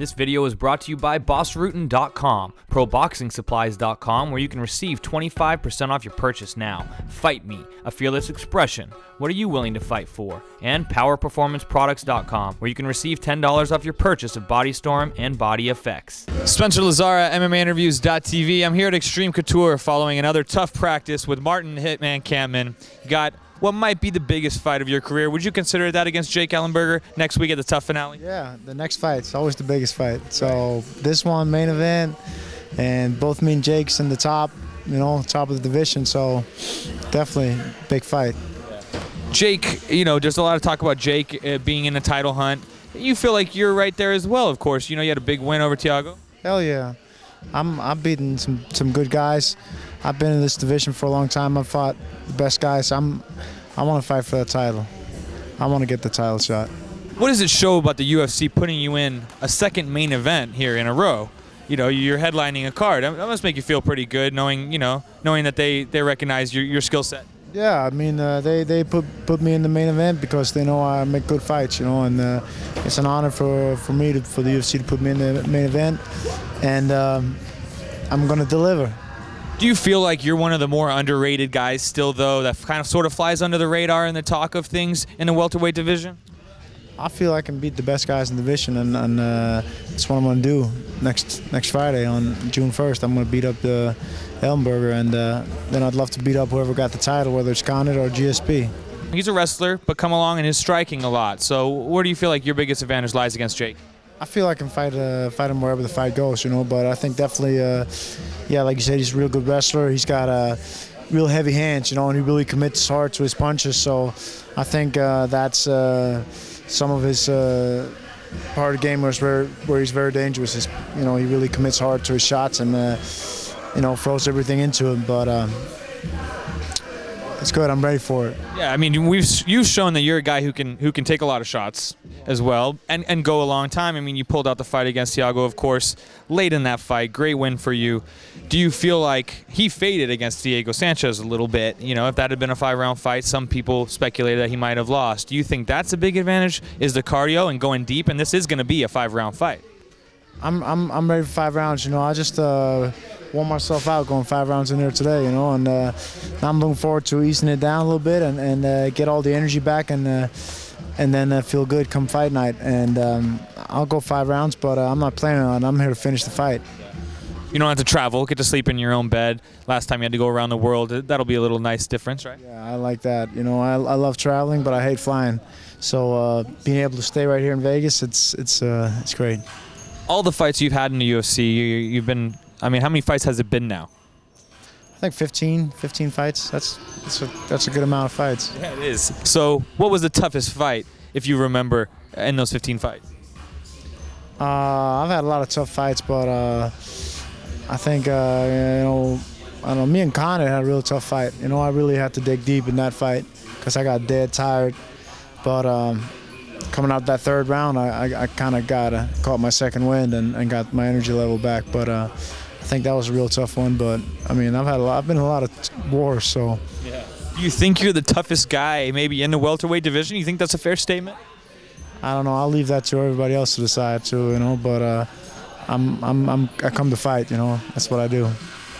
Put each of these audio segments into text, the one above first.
This video is brought to you by BossRootin.com, ProBoxingSupplies.com, where you can receive 25% off your purchase now, Fight Me, a fearless expression, what are you willing to fight for, and PowerPerformanceProducts.com, where you can receive $10 off your purchase of Body Storm and Body Effects. Spencer Lazara, MMAInterviews.tv. I'm here at Extreme Couture following another tough practice with Martin "Hitman" Kampmann. You got what might be the biggest fight of your career. Would you consider that against Jake Ellenberger next week at the tough finale? Yeah, the next fight's always the biggest fight. So this one, main event, and both me and Jake's in the top, you know, top of the division. So definitely big fight. Jake, you know, there's a lot of talk about Jake being in a title hunt. You feel like you're right there as well, of course. You know, you had a big win over Thiago. Hell yeah. I've beaten some good guys. I've been in this division for a long time. I've fought the best guys. I want to fight for that title. I want to get the title shot. What does it show about the UFC putting you in a second main event here in a row? You know, you're headlining a card. That must make you feel pretty good, knowing, you know, knowing that they recognize your skill set. Yeah, I mean, they put me in the main event because they know I make good fights, you know, and it's an honor for me for the UFC to put me in the main event, and I'm gonna deliver. Do you feel like you're one of the more underrated guys still, though, that kind of sort of flies under the radar in the talk of things in the welterweight division? I feel I can beat the best guys in the division, and that's what I'm gonna do next Friday on June 1st. I'm gonna beat up Ellenberger, and then I'd love to beat up whoever got the title, whether it's Condit or GSP. He's a wrestler, but come along and is striking a lot. So where do you feel like your biggest advantage lies against Jake? I feel I can fight him wherever the fight goes, you know. But I think definitely, yeah, like you said, he's a real good wrestler. He's got real heavy hands, you know, and he really commits hard to his punches. So I think that's some of his part of the game where he's very dangerous. Is, you know, he really commits hard to his shots and you know, throws everything into him. But it's good. I'm ready for it. Yeah, I mean, you've shown that you're a guy who can take a lot of shots as well and go a long time. I mean, you pulled out the fight against Thiago, of course, late in that fight. Great win for you. Do you feel like he faded against Diego Sanchez a little bit? You know, if that had been a 5-round fight, some people speculated that he might have lost. Do you think that's a big advantage, is the cardio and going deep? And this is going to be a 5-round fight. I'm ready for 5 rounds. You know, I just wore myself out going 5 rounds in there today. You know, and I'm looking forward to easing it down a little bit and get all the energy back and then feel good come fight night. And I'll go 5 rounds, but I'm not planning on it. I'm here to finish the fight. You don't have to travel. Get to sleep in your own bed. Last time you had to go around the world. That'll be a little nice difference, right? Yeah, I like that. You know, I love traveling, but I hate flying. So being able to stay right here in Vegas, it's great. All the fights you've had in the UFC, you've been, I mean, how many fights has it been now? I think 15 fights. That's a good amount of fights. Yeah, it is. So what was the toughest fight, if you remember, in those 15 fights? I've had a lot of tough fights, but I think, you know, I don't know, me and Conor had a real tough fight. You know, I really had to dig deep in that fight because I got dead tired. But coming out that third round, I kind of caught my second wind and got my energy level back. But I think that was a real tough one. But I mean, I've been in a lot of wars. So, yeah. Do you think you're the toughest guy, maybe in the welterweight division? You think that's a fair statement? I don't know. I'll leave that to everybody else to decide too. You know, but I come to fight. You know, that's what I do.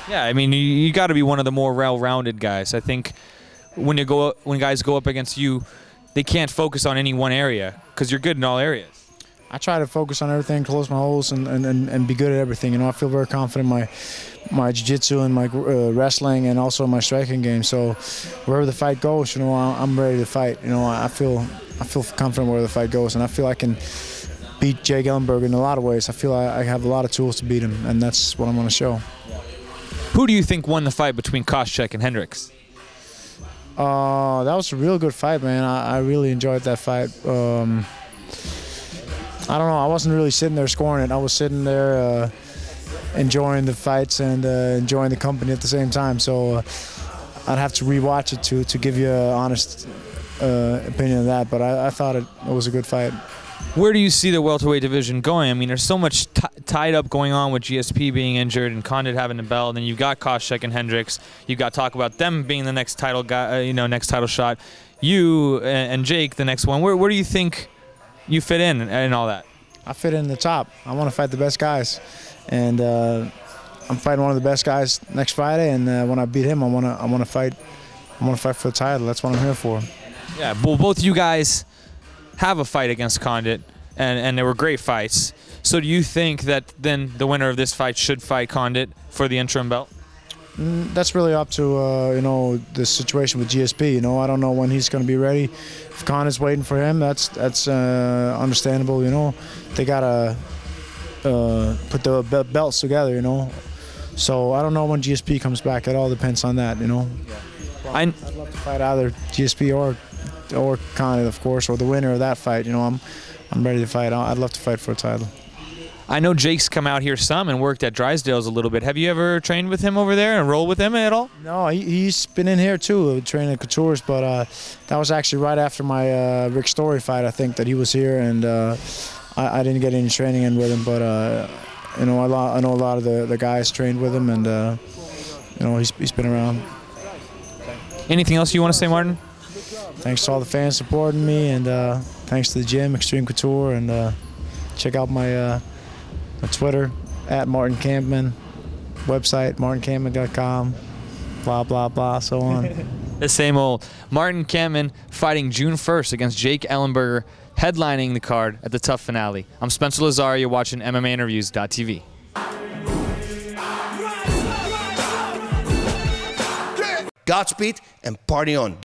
Yeah, I mean, you got to be one of the more well-rounded guys. I think when guys go up against you, they can't focus on any one area because you're good in all areas. I try to focus on everything, close my holes, and be good at everything. You know, I feel very confident in my jiu-jitsu and my wrestling and also my striking game. So wherever the fight goes, you know, I'm ready to fight. You know, I feel confident where the fight goes, and I feel I can beat Jake Ellenberger in a lot of ways. I feel I have a lot of tools to beat him, and that's what I'm going to show. Who do you think won the fight between Koscheck and Hendricks? That was a real good fight, man. I really enjoyed that fight. I don't know. I wasn't really sitting there scoring it. I was sitting there enjoying the fights and enjoying the company at the same time. So I'd have to rewatch it to give you an honest opinion of that. But I thought it was a good fight. Where do you see the welterweight division going? I mean, there's so much tied up going on with GSP being injured and Condit having the belt, and then you've got Koscheck and Hendricks. You've got talk about them being the next title guy, you know, next title shot. You and Jake, the next one. Where do you think you fit in all that? I fit in the top. I want to fight the best guys, and I'm fighting one of the best guys next Friday. And when I beat him, I want to fight for the title. That's what I'm here for. Yeah, well, both you guys have a fight against Condit, and they were great fights. So do you think that then the winner of this fight should fight Condit for the interim belt? That's really up to you know, the situation with GSP. You know, I don't know when he's going to be ready. If Conor's waiting for him, that's understandable. You know, they gotta put the belts together. You know, so I don't know when GSP comes back. It all depends on that. You know, well, I'd love to fight either GSP or Conor, of course, or the winner of that fight. You know, I'm ready to fight. I'd love to fight for a title. I know Jake's come out here some and worked at Drysdale's a little bit. Have you ever trained with him over there and rolled with him at all? No, he's been in here too, training at Couture's, but that was actually right after my Rick Story fight, I think, that he was here, and I didn't get any training in with him, but you know, I know a lot of the guys trained with him, and you know, he's been around. Anything else you want to say, Martin? Thanks to all the fans supporting me, and thanks to the gym, Extreme Couture, and check out my Twitter, @MartinKampmann, website, MartinKampmann.com, blah, blah, blah, so on. The same old. Martin Kampmann fighting June 1st against Jake Ellenberger, headlining the card at the Tough Finale. I'm Spencer Lazara. You're watching MMAInterviews.tv. Godspeed and party on.